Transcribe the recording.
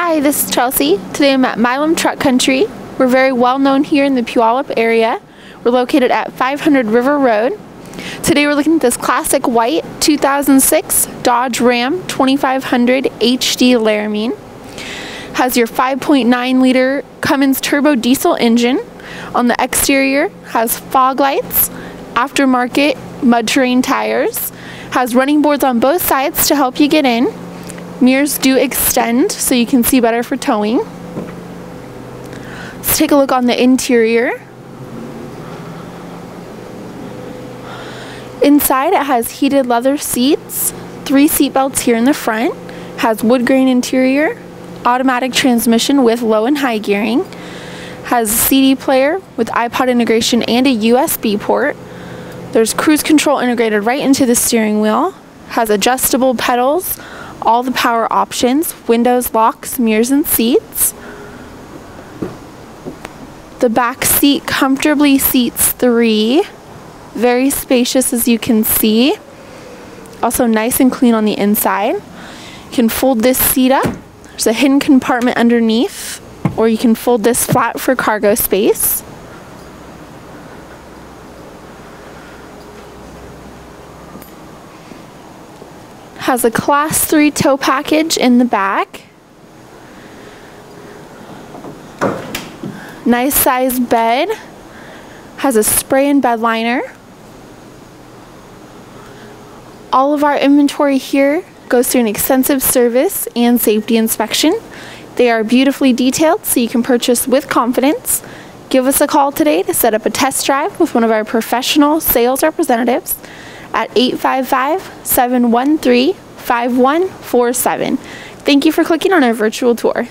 Hi, this is Chelsea. Today I'm at Milam Truck Country. We're very well known here in the Puyallup area. We're located at 500 River Road. Today we're looking at this classic white 2006 Dodge Ram 2500 HD Laramine. Has your 5.9 liter Cummins turbo diesel engine. On the exterior has fog lights, aftermarket mud terrain tires, has running boards on both sides to help you get in. Mirrors do extend so you can see better for towing. Let's take a look on the interior. Inside it has heated leather seats, 3 seat belts here in the front, has wood grain interior, automatic transmission with low and high gearing, has a CD player with iPod integration and a USB port. There's cruise control integrated right into the steering wheel, has adjustable pedals, all the power options, windows, locks, mirrors, and seats. The back seat comfortably seats 3. Very spacious, as you can see. Also nice and clean on the inside. You can fold this seat up. There's a hidden compartment underneath, or you can fold this flat for cargo space. Has a class 3 tow package in the back. Nice sized bed. Has a spray and bed liner. All of our inventory here goes through an extensive service and safety inspection. They are beautifully detailed, so you can purchase with confidence. Give us a call today to set up a test drive with one of our professional sales representatives at 855-713-5147. Thank you for clicking on our virtual tour.